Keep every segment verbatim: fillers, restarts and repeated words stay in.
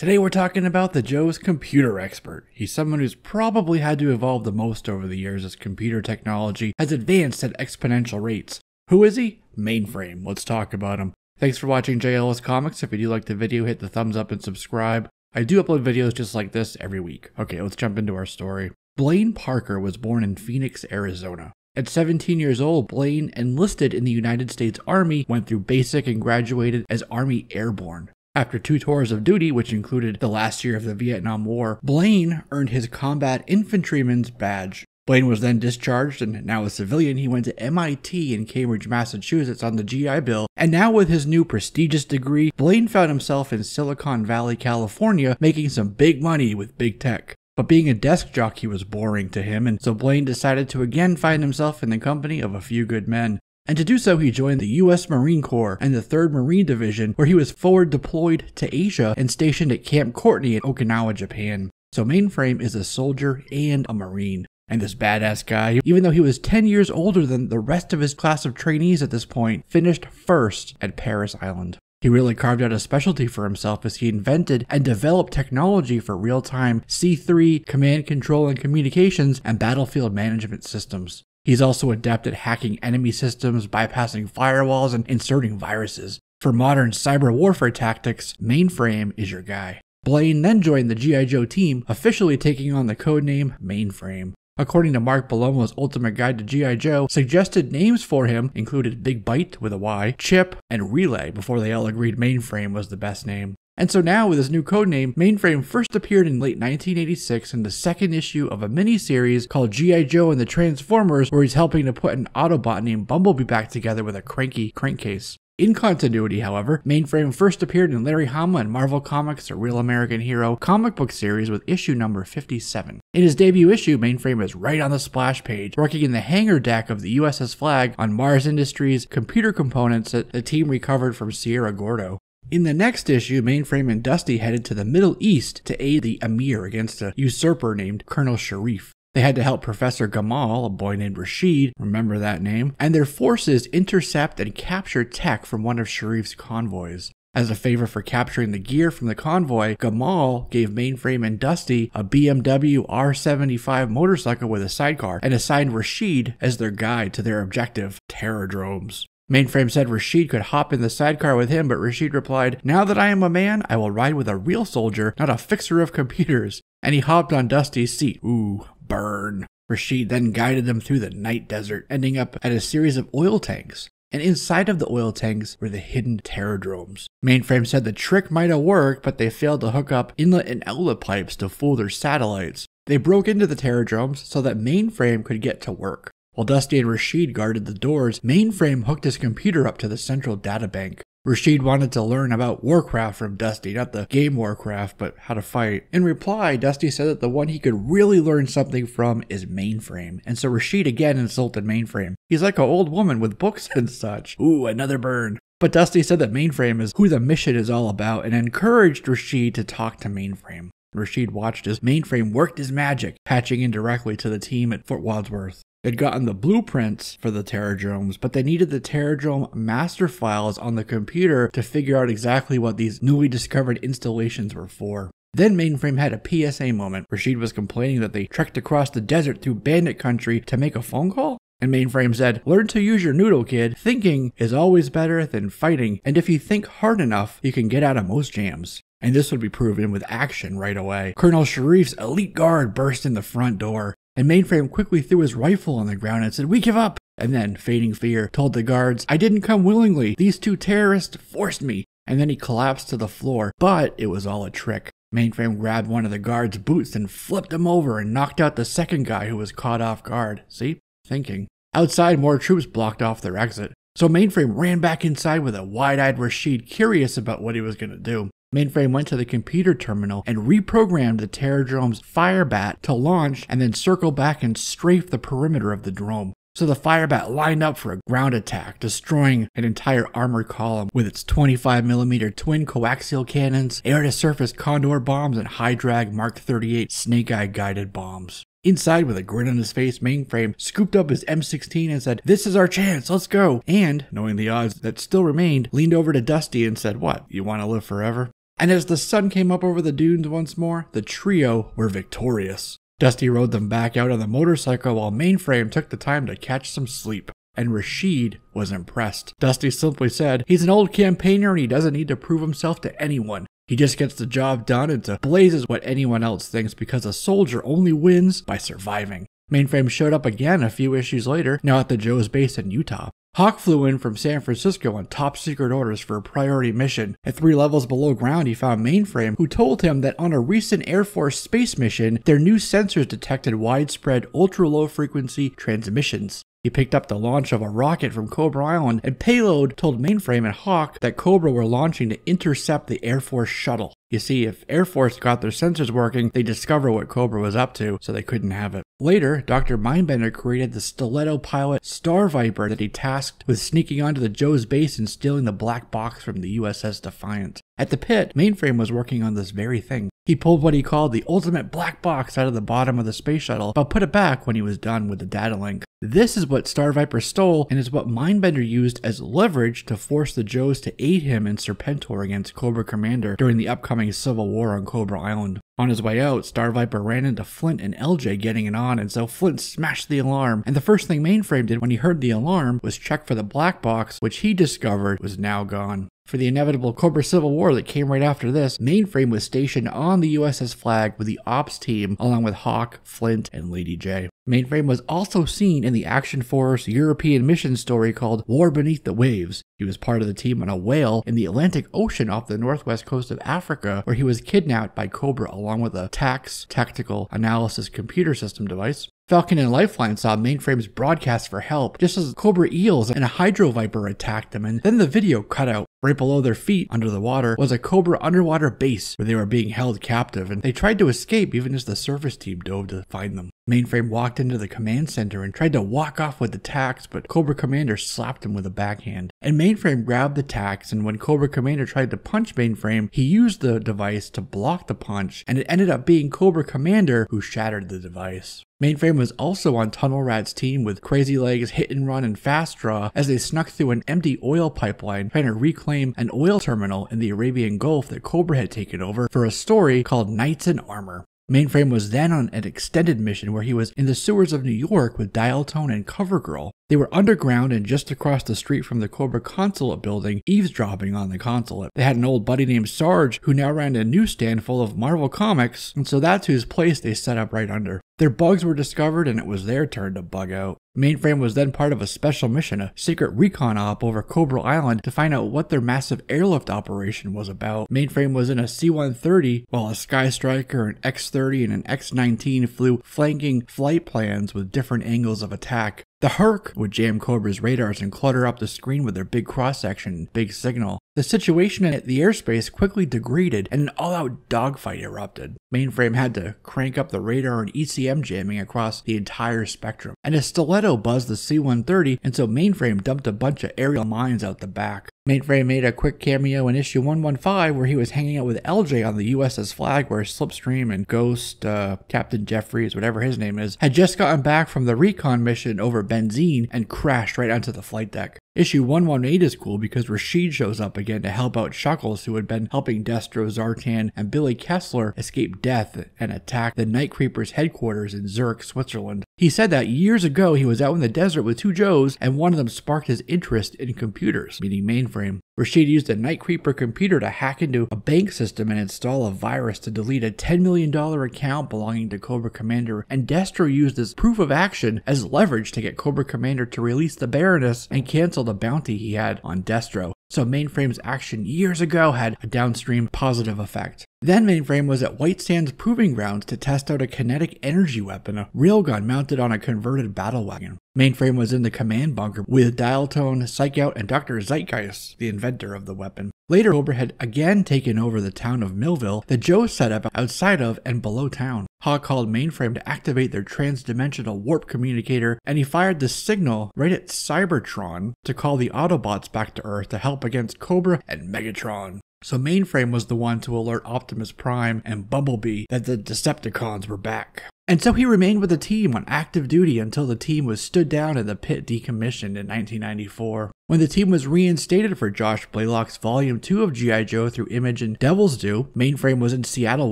Today we're talking about the Joe's computer expert. He's someone who's probably had to evolve the most over the years as computer technology has advanced at exponential rates. Who is he? Mainframe. Let's talk about him. Thanks for watching J L S Comics. If you do like the video, hit the thumbs up and subscribe. I do upload videos just like this every week. Okay, let's jump into our story. Blaine Parker was born in Phoenix, Arizona. At seventeen years old, Blaine enlisted in the United States Army, went through basic and graduated as Army Airborne. After two tours of duty, which included the last year of the Vietnam War, Blaine earned his Combat Infantryman's badge. Blaine was then discharged, and now a civilian, he went to M I T in Cambridge, Massachusetts on the G I Bill, and now with his new prestigious degree, Blaine found himself in Silicon Valley, California, making some big money with big tech. But being a desk jockey was boring to him, and so Blaine decided to again find himself in the company of a few good men. And to do so, he joined the U S Marine Corps and the third Marine Division, where he was forward deployed to Asia and stationed at Camp Courtney in Okinawa, Japan. So Mainframe is a soldier and a Marine. And this badass guy, even though he was ten years older than the rest of his class of trainees at this point, finished first at Paris Island. He really carved out a specialty for himself as he invented and developed technology for real-time C three, command control and communications, and battlefield management systems. He's also adept at hacking enemy systems, bypassing firewalls, and inserting viruses. For modern cyber warfare tactics, Mainframe is your guy. Blaine then joined the G I Joe team, officially taking on the codename Mainframe. According to Mark Bellomo's Ultimate Guide to G I Joe, suggested names for him included Big Bite with a Y, Chip, and Relay before they all agreed Mainframe was the best name. And so now with his new codename, Mainframe first appeared in late nineteen eighty-six in the second issue of a miniseries called G I Joe and the Transformers, where he's helping to put an Autobot named Bumblebee back together with a cranky crankcase. In continuity, however, Mainframe first appeared in Larry Hama and Marvel Comics, a Real American Hero comic book series with issue number fifty-seven. In his debut issue, Mainframe is right on the splash page, working in the hangar deck of the U S S Flag on Mars Industries computer components that the team recovered from Sierra Gordo. In the next issue, Mainframe and Dusty headed to the Middle East to aid the Emir against a usurper named Colonel Sharif. They had to help Professor Gamal, a boy named Rashid, remember that name, and their forces intercept and capture tech from one of Sharif's convoys. As a favor for capturing the gear from the convoy, Gamal gave Mainframe and Dusty a B M W R seventy-five motorcycle with a sidecar and assigned Rashid as their guide to their objective, Terror Dromes. Mainframe said Rashid could hop in the sidecar with him, but Rashid replied, "Now that I am a man, I will ride with a real soldier, not a fixer of computers." And he hopped on Dusty's seat. Ooh, burn. Rashid then guided them through the night desert, ending up at a series of oil tanks. And inside of the oil tanks were the hidden terror dromes. Mainframe said the trick might have worked, but they failed to hook up inlet and outlet pipes to fool their satellites. They broke into the terror dromes so that Mainframe could get to work. While Dusty and Rashid guarded the doors, Mainframe hooked his computer up to the central databank. Rashid wanted to learn about Warcraft from Dusty, not the game Warcraft, but how to fight. In reply, Dusty said that the one he could really learn something from is Mainframe, and so Rashid again insulted Mainframe. He's like an old woman with books and such. Ooh, another burn. But Dusty said that Mainframe is who the mission is all about and encouraged Rashid to talk to Mainframe. Rashid watched as Mainframe worked his magic, patching in directly to the team at Fort Wadsworth. They'd gotten the blueprints for the Terror Dromes, but they needed the Terror Drome master files on the computer to figure out exactly what these newly discovered installations were for. Then Mainframe had a P S A moment. Rashid was complaining that they trekked across the desert through bandit country to make a phone call? And Mainframe said, "Learn to use your noodle, kid. Thinking is always better than fighting, and if you think hard enough, you can get out of most jams." And this would be proven with action right away. Colonel Sharif's elite guard burst in the front door. And Mainframe quickly threw his rifle on the ground and said, "We give up!" And then, feigning fear, told the guards, "I didn't come willingly. These two terrorists forced me." And then he collapsed to the floor, but it was all a trick. Mainframe grabbed one of the guard's boots and flipped him over and knocked out the second guy who was caught off guard. See? Thinking. Outside, more troops blocked off their exit. So Mainframe ran back inside with a wide-eyed Rashid curious about what he was going to do. Mainframe went to the computer terminal and reprogrammed the Terror Drome's Firebat to launch and then circle back and strafe the perimeter of the drome. So the Firebat lined up for a ground attack, destroying an entire armored column with its twenty-five millimeter twin coaxial cannons, air-to-surface Condor bombs, and high-drag Mark thirty-eight Snake-Eye guided bombs. Inside, with a grin on his face, Mainframe scooped up his M sixteen and said, "This is our chance, let's go!" And, knowing the odds that still remained, leaned over to Dusty and said, "What, you want to live forever?" and as the sun came up over the dunes once more, the trio were victorious. Dusty rode them back out on the motorcycle while Mainframe took the time to catch some sleep, and Rashid was impressed. Dusty simply said, he's an old campaigner and he doesn't need to prove himself to anyone. He just gets the job done and to blazes what anyone else thinks because a soldier only wins by surviving. Mainframe showed up again a few issues later, now at the Joe's base in Utah. Hawk flew in from San Francisco on top secret orders for a priority mission. At three levels below ground, he found Mainframe, who told him that on a recent Air Force space mission, their new sensors detected widespread ultra-low frequency transmissions. He picked up the launch of a rocket from Cobra Island, and Payload told Mainframe and Hawk that Cobra were launching to intercept the Air Force shuttle. You see, if Air Force got their sensors working, they'd discover what Cobra was up to, so they couldn't have it. Later, Doctor Mindbender created the stiletto pilot Star Viper that he tasked with sneaking onto the Joe's base and stealing the black box from the U S S Defiant. At the pit, Mainframe was working on this very thing. He pulled what he called the ultimate black box out of the bottom of the space shuttle, but put it back when he was done with the data link. This is what Star Viper stole, and is what Mindbender used as leverage to force the Joes to aid him in Serpentor against Cobra Commander during the upcoming civil war on Cobra Island. On his way out, Star Viper ran into Flint and L J getting it on, and so Flint smashed the alarm, and the first thing Mainframe did when he heard the alarm was check for the black box, which he discovered was now gone. For the inevitable Cobra Civil War that came right after this, Mainframe was stationed on the U S S Flag with the ops team along with Hawk, Flint, and Lady J. Mainframe was also seen in the Action Force European mission story called War Beneath the Waves. He was part of the team on a whale in the Atlantic Ocean off the northwest coast of Africa, where he was kidnapped by Cobra along with a TACS Tactical Analysis Computer System device. Falcon and Lifeline saw Mainframe's broadcast for help, just as Cobra eels and a Hydro Viper attacked them, and then the video cut out. Right below their feet, under the water, was a Cobra underwater base where they were being held captive, and they tried to escape even as the surface team dove to find them. Mainframe walked into the command center and tried to walk off with the TACS, but Cobra Commander slapped him with a backhand. And Mainframe grabbed the TACS, and when Cobra Commander tried to punch Mainframe, he used the device to block the punch, and it ended up being Cobra Commander who shattered the device. Mainframe was also on Tunnel Rat's team with Crazy Legs, Hit and Run, and Fast Draw as they snuck through an empty oil pipeline trying to reclaim an oil terminal in the Arabian Gulf that Cobra had taken over for a story called Knights in Armor. Mainframe was then on an extended mission where he was in the sewers of New York with Dial-Tone and Covergirl. They were underground and just across the street from the Cobra Consulate building, eavesdropping on the consulate. They had an old buddy named Sarge who now ran a newsstand full of Marvel Comics, and so that's whose place they set up right under. Their bugs were discovered and it was their turn to bug out. Mainframe was then part of a special mission, a secret recon op over Cobra Island to find out what their massive airlift operation was about. Mainframe was in a C one thirty while a Sky Striker, an X thirty, and an X nineteen flew flanking flight plans with different angles of attack. The Herc would jam Cobra's radars and clutter up the screen with their big cross-section and big signal. The situation at the airspace quickly degraded and an all-out dogfight erupted. Mainframe had to crank up the radar and E C M jamming across the entire spectrum, and a stiletto buzzed the C one thirty, and so Mainframe dumped a bunch of aerial mines out the back. Mainframe made a quick cameo in issue one fifteen where he was hanging out with L J on the U S S Flag, where Slipstream and Ghost, uh, Captain Jeffries, whatever his name is, had just gotten back from the recon mission over benzene and crashed right onto the flight deck. Issue one eighteen is cool because Rashid shows up again to help out Shuckles, who had been helping Destro, Zartan, and Billy Kessler escape death and attack the Night Creeper's headquarters in Zurich, Switzerland. He said that years ago he was out in the desert with two Joes, and one of them sparked his interest in computers, meaning Mainframe. Rashid used a Night Creeper computer to hack into a bank system and install a virus to delete a ten million dollar account belonging to Cobra Commander, and Destro used his proof of action as leverage to get Cobra Commander to release the Baroness and cancel the bounty he had on Destro. So Mainframe's action years ago had a downstream positive effect. Then Mainframe was at White Sands Proving Grounds to test out a kinetic energy weapon, a railgun mounted on a converted battle wagon. Mainframe was in the command bunker with Dial-Tone, Psychout, and Doctor Zeitgeist, the inventor of the weapon. Later, Cobra had again taken over the town of Millville that Joe set up outside of and below town. Hawk called Mainframe to activate their trans-dimensional warp communicator, and he fired the signal right at Cybertron to call the Autobots back to Earth to help against Cobra and Megatron. So Mainframe was the one to alert Optimus Prime and Bumblebee that the Decepticons were back. and so he remained with the team on active duty until the team was stood down and the pit decommissioned in nineteen ninety-four, when the team was reinstated for Josh Blaylock's Volume two of G I Joe through Image and Devil's Due. Mainframe was in Seattle,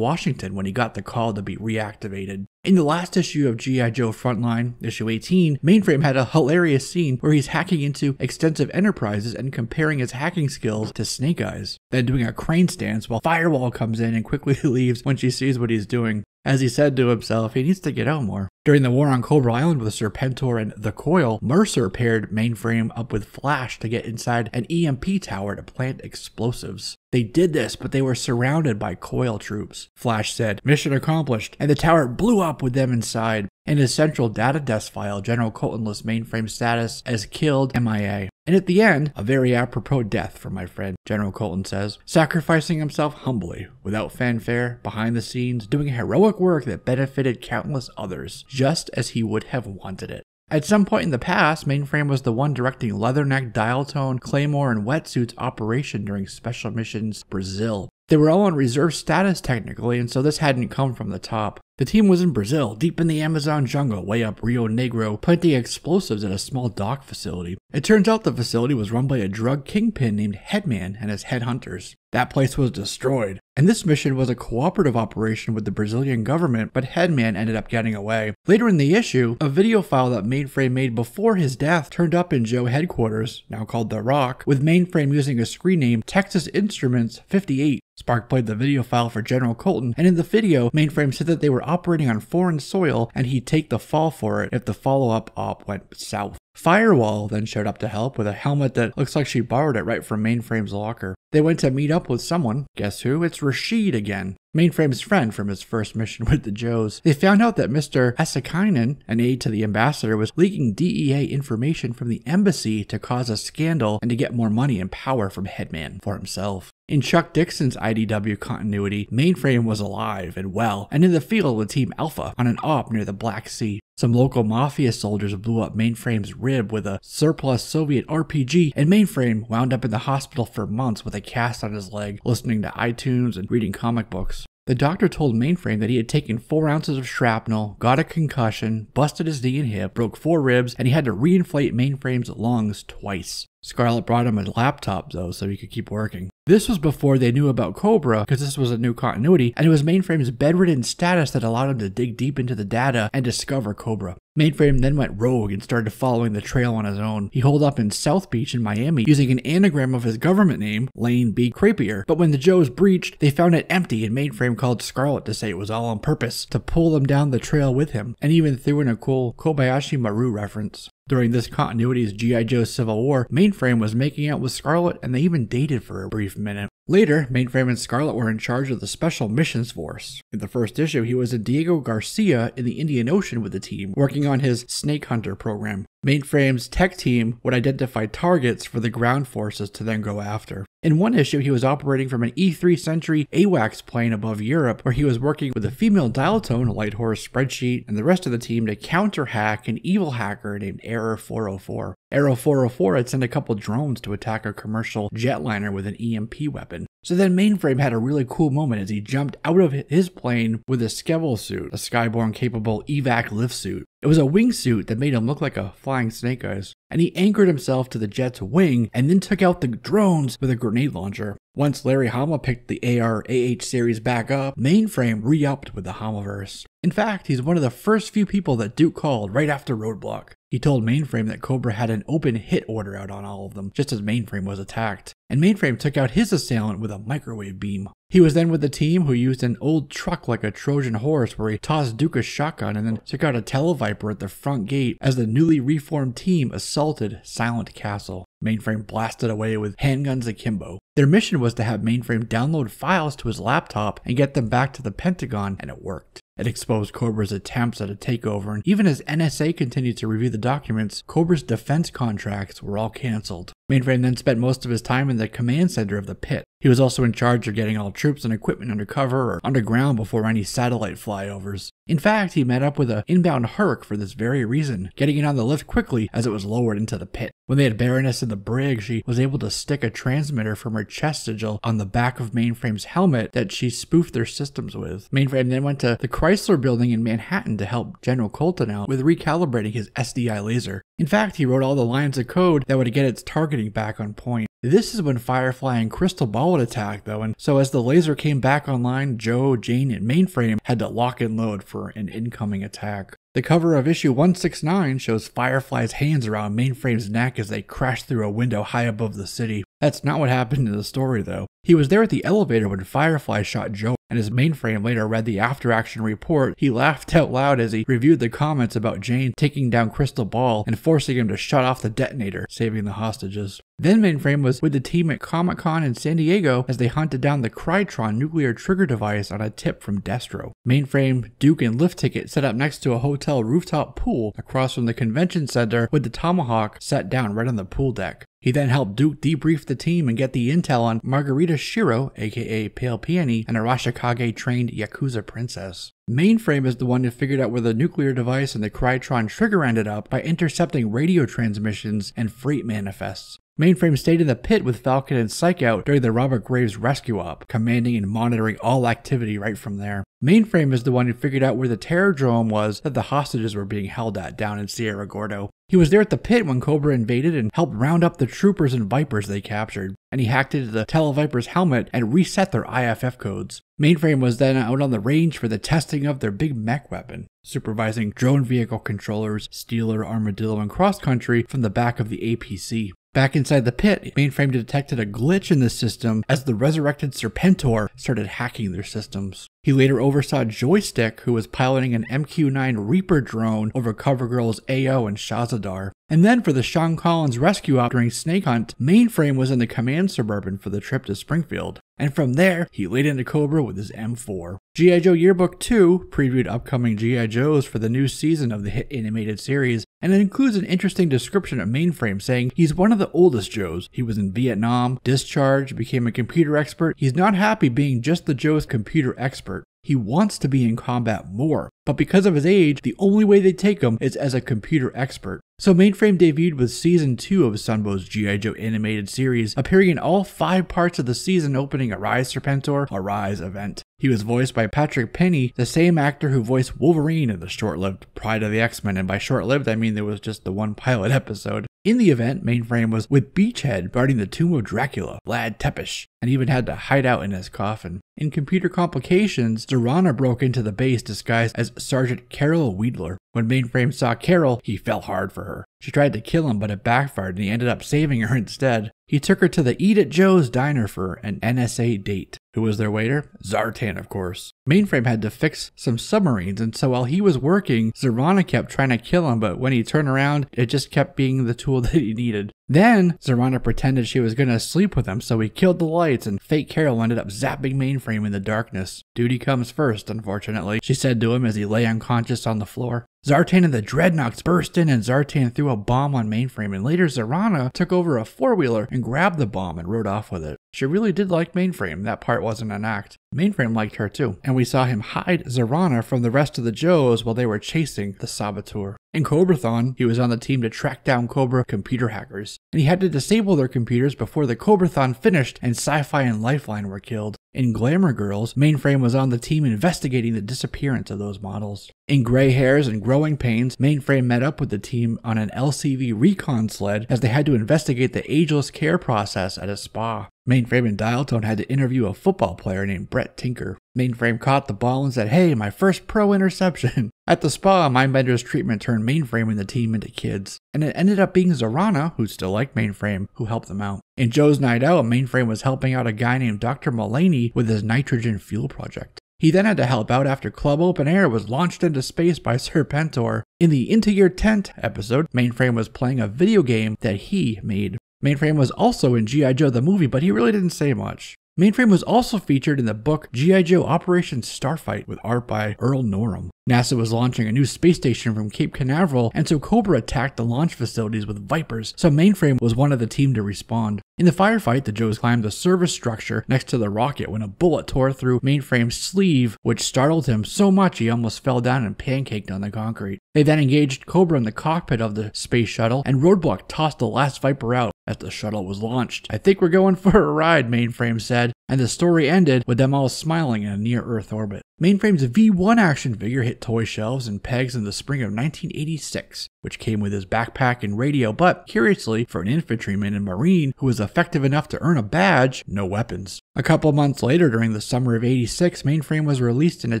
Washington when he got the call to be reactivated. In the last issue of G I Joe Frontline, issue eighteen, Mainframe had a hilarious scene where he's hacking into extensive enterprises and comparing his hacking skills to Snake Eyes, then doing a crane stance while Firewall comes in and quickly leaves when she sees what he's doing. As he said to himself, he needs to get out more. During the war on Cobra Island with Serpentor and The Coil, Mercer paired Mainframe up with Flash to get inside an E M P tower to plant explosives. They did this, but they were surrounded by Coil troops. Flash said, "Mission accomplished," and the tower blew up with them inside. In his central data desk file, General Colton lists Mainframe's status as killed, M I A. And at the end, a very apropos death for my friend, General Colton says, sacrificing himself humbly, without fanfare, behind the scenes, doing heroic work that benefited countless others, just as he would have wanted it. At some point in the past, Mainframe was the one directing Leatherneck, Dial-Tone, Claymore, and Wetsuit's operation during Special Missions Brazil. They were all on reserve status technically, and so this hadn't come from the top. The team was in Brazil, deep in the Amazon jungle, way up Rio Negro, planting explosives at a small dock facility. It turns out the facility was run by a drug kingpin named Headman and his headhunters. That place was destroyed, and this mission was a cooperative operation with the Brazilian government, but Headman ended up getting away. Later in the issue, a video file that Mainframe made before his death turned up in Joe headquarters, now called The Rock, with Mainframe using a screen name Texas Instruments fifty-eight. Spark played the video file for General Colton, and in the video, Mainframe said that they were operating on foreign soil and he'd take the fall for it if the follow-up op went south. Firewall then showed up to help with a helmet that looks like she borrowed it right from Mainframe's locker. They went to meet up with someone. Guess who? It's Rashid again, Mainframe's friend from his first mission with the Joes. They found out that Mister Esakainen, an aide to the ambassador, was leaking D E A information from the embassy to cause a scandal and to get more money and power from Headman for himself. In Chuck Dixon's I D W continuity, Mainframe was alive and well, and in the field with Team Alpha on an op near the Black Sea. Some local mafia soldiers blew up Mainframe's rib with a surplus Soviet R P G, and Mainframe wound up in the hospital for months with a cast on his leg, listening to iTunes and reading comic books. The doctor told Mainframe that he had taken four ounces of shrapnel, got a concussion, busted his knee and hip, broke four ribs, and he had to reinflate Mainframe's lungs twice. Scarlet brought him a laptop though, so he could keep working. This was before they knew about Cobra, because this was a new continuity, and it was Mainframe's bedridden status that allowed him to dig deep into the data and discover Cobra. Mainframe then went rogue and started following the trail on his own. He holed up in South Beach in Miami using an anagram of his government name, Lane B. Crapier, but when the Joes breached, they found it empty and Mainframe called Scarlet to say it was all on purpose, to pull them down the trail with him, and even threw in a cool Kobayashi Maru reference. During this continuity's G I Joe Civil War, Mainframe was making out with Scarlet and they even dated for a brief minute. Later, Mainframe and Scarlet were in charge of the Special Missions Force. In the first issue, he was in Diego Garcia in the Indian Ocean with the team, working on his Snake Hunter program. Mainframe's tech team would identify targets for the ground forces to then go after. In one issue, he was operating from an E three Sentry AWACS plane above Europe, where he was working with a female Dial-Tone, Light Horse Spreadsheet, and the rest of the team to counter-hack an evil hacker named Error four oh four. Error four oh four had sent a couple drones to attack a commercial jetliner with an E M P weapon. So then Mainframe had a really cool moment as he jumped out of his plane with a Skevel suit, a Skyborne-capable evac lift suit. It was a wingsuit that made him look like a flying Snake Eyes, and he anchored himself to the jet's wing and then took out the drones with a grenade launcher. Once Larry Hama picked the A R A H series back up, Mainframe re-upped with the Hamaverse. In fact, he's one of the first few people that Duke called right after Roadblock. He told Mainframe that Cobra had an open hit order out on all of them, just as Mainframe was attacked, and Mainframe took out his assailant with a microwave beam. He was then with the team, who used an old truck like a Trojan horse where he tossed Duke a shotgun and then took out a Televiper at the front gate as the newly reformed team assaulted Silent Castle. Mainframe blasted away with handguns akimbo. Their mission was to have Mainframe download files to his laptop and get them back to the Pentagon, and it worked. It exposed Cobra's attempts at a takeover, and even as N S A continued to review the documents, Cobra's defense contracts were all cancelled. Mainframe then spent most of his time in the command center of the pit. He was also in charge of getting all troops and equipment under cover or underground before any satellite flyovers. In fact, he met up with an inbound Herc for this very reason, getting in on the lift quickly as it was lowered into the pit. When they had Baroness in the brig, she was able to stick a transmitter from her chest sigil on the back of Mainframe's helmet that she spoofed their systems with. Mainframe then went to the Chrysler building in Manhattan to help General Colton out with recalibrating his S D I laser. In fact, he wrote all the lines of code that would get its targeting back on point. This is when Firefly and Crystal Ball would attack though, and so as the laser came back online, Joe, Jane, and Mainframe had to lock and load for an incoming attack. The cover of issue one sixty-nine shows Firefly's hands around Mainframe's neck as they crash through a window high above the city. That's not what happened in the story though. He was there at the elevator when Firefly shot Joe, and as Mainframe later read the after-action report, he laughed out loud as he reviewed the comments about Jane taking down Crystal Ball and forcing him to shut off the detonator, saving the hostages. Then Mainframe was with the team at Comic-Con in San Diego as they hunted down the Crytron nuclear trigger device on a tip from Destro. Mainframe, Duke, and Lift Ticket set up next to a hotel rooftop pool across from the convention center with the Tomahawk set down right on the pool deck. He then helped Duke debrief the team and get the intel on Margarita Shiro, aka Pale Peony, and a Arashikage-trained Yakuza princess. Mainframe is the one who figured out where the nuclear device and the Crytron trigger ended up by intercepting radio transmissions and freight manifests. Mainframe stayed in the pit with Falcon and Psychout during the Robert Graves rescue op, commanding and monitoring all activity right from there. Mainframe is the one who figured out where the Terror Drome was that the hostages were being held at down in Sierra Gordo. He was there at the pit when Cobra invaded and helped round up the troopers and Vipers they captured, and he hacked into the Televiper's helmet and reset their I F F codes. Mainframe was then out on the range for the testing of their big mech weapon, supervising drone vehicle controllers, Steeler, Armadillo, and Cross Country from the back of the A P C. Back inside the pit, Mainframe detected a glitch in the system as the resurrected Serpentor started hacking their systems. He later oversaw Joystick, who was piloting an M Q nine Reaper drone over CoverGirl's A O and Shazadar. And then for the Sean Collins rescue op during Snake Hunt, Mainframe was in the command Suburban for the trip to Springfield. And from there, he laid into Cobra with his M four. G I. Joe Yearbook two previewed upcoming G I. Joes for the new season of the hit animated series, and it includes an interesting description of Mainframe saying he's one of the oldest Joes. He was in Vietnam, discharged, became a computer expert. He's not happy being just the Joe's computer expert. He wants to be in combat more, but because of his age, the only way they take him is as a computer expert. So Mainframe debuted with Season two of Sunbow's G I. Joe animated series, appearing in all five parts of the season opening Arise Serpentor, Arise event. He was voiced by Patrick Penny, the same actor who voiced Wolverine in the short-lived Pride of the X-Men, and by short-lived I mean there was just the one pilot episode. In the event, Mainframe was with Beachhead guarding the tomb of Dracula, Vlad Tepes, and even had to hide out in his coffin. In Computer Complications, Zorana broke into the base disguised as Sergeant Carol Weedler. When Mainframe saw Carol, he fell hard for her. She tried to kill him, but it backfired and he ended up saving her instead. He took her to the Eat at Joe's diner for an N S A date. Who was their waiter? Zartan, of course. Mainframe had to fix some submarines, and so while he was working, Zorana kept trying to kill him, but when he turned around, it just kept being the tool that he needed. Then, Zorana pretended she was going to sleep with him, so he killed the lights, and fake Carol ended up zapping Mainframe in the darkness. Duty comes first, unfortunately, she said to him as he lay unconscious on the floor. Zartan and the Dreadnoughts burst in, and Zartan threw a bomb on Mainframe, and later Zorana took over a four-wheeler and grabbed the bomb and rode off with it. She really did like Mainframe, that part wasn't an act. Mainframe liked her too, and we saw him hide Zorana from the rest of the Joes while they were chasing the Saboteur. In Cobrathon, he was on the team to track down Cobra computer hackers, and he had to disable their computers before the Cobrathon finished and Sci-Fi and Lifeline were killed. In Glamour Girls, Mainframe was on the team investigating the disappearance of those models. In Gray Hairs and Growing Pains, Mainframe met up with the team on an L C V recon sled as they had to investigate the ageless care process at a spa. Mainframe and Dial-Tone had to interview a football player named Brett Tinker. Mainframe caught the ball and said, "Hey, my first pro interception." At the spa, Mindbender's treatment turned Mainframe and the team into kids, and it ended up being Zorana, who still liked Mainframe, who helped them out. In Joe's Night Out, Mainframe was helping out a guy named Doctor Mullaney with his nitrogen fuel project. He then had to help out after Club Open Air was launched into space by Serpentor. In the Into Your Tent episode, Mainframe was playing a video game that he made. Mainframe was also in G I. Joe the movie, but he really didn't say much. Mainframe was also featured in the book G I. Joe Operation Starfight with art by Earl Norum. NASA was launching a new space station from Cape Canaveral, and so Cobra attacked the launch facilities with Vipers, so Mainframe was one of the team to respond. In the firefight, the Joes climbed the service structure next to the rocket when a bullet tore through Mainframe's sleeve, which startled him so much he almost fell down and pancaked on the concrete. They then engaged Cobra in the cockpit of the space shuttle, and Roadblock tossed the last Viper out as the shuttle was launched. "I think we're going for a ride," Mainframe said, and the story ended with them all smiling in a near-Earth orbit. Mainframe's V one action figure hit toy shelves and pegs in the spring of nineteen eighty-six, which came with his backpack and radio, but curiously, for an infantryman and marine who was effective enough to earn a badge, no weapons. A couple months later, during the summer of eighty-six, Mainframe was released in a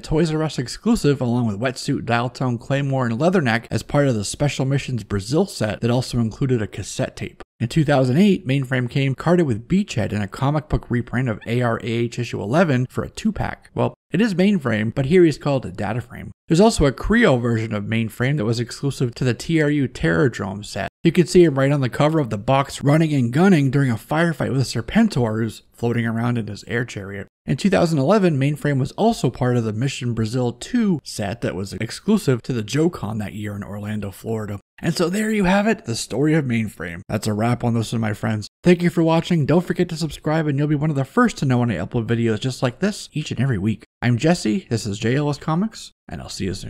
Toys R Us exclusive along with Wetsuit, Dial-Tone, Claymore, and Leatherneck as part of the Special Missions Brazil set that also included a cassette tape. In two thousand eight, Mainframe came carded with Beachhead in a comic book reprint of A R A H issue eleven for a two-pack. Well, it is Mainframe, but here he's called a Dataframe. There's also a Creole version of Mainframe that was exclusive to the T R U Terror Drome set. You can see him right on the cover of the box running and gunning during a firefight with Serpentor, who's floating around in his air chariot. In two thousand eleven, Mainframe was also part of the Mission Brazil two set that was exclusive to the Joe-Con that year in Orlando, Florida. And so there you have it, the story of Mainframe. That's a wrap on this one, my friends. Thank you for watching. Don't forget to subscribe, and you'll be one of the first to know when I upload videos just like this each and every week. I'm Jesse, this is J L S Comics, and I'll see you soon.